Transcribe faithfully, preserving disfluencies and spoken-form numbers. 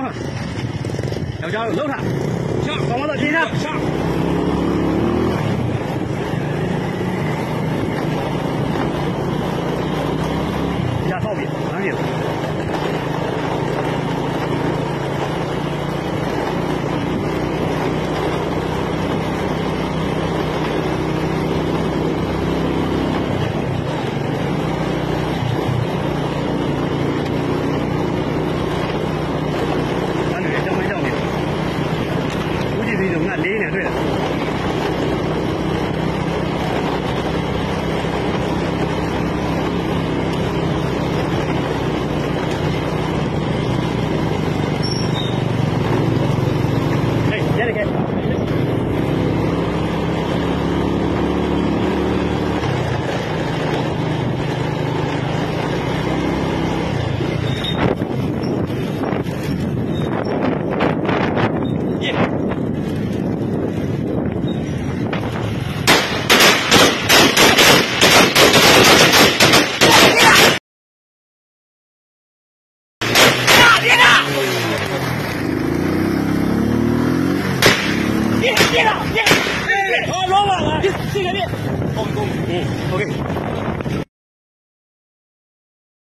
跑上去，小家伙搂他，上，好了，停下，上。压套柄，拿紧。 别别别！好，老板，谢谢你。嗯 ，OK。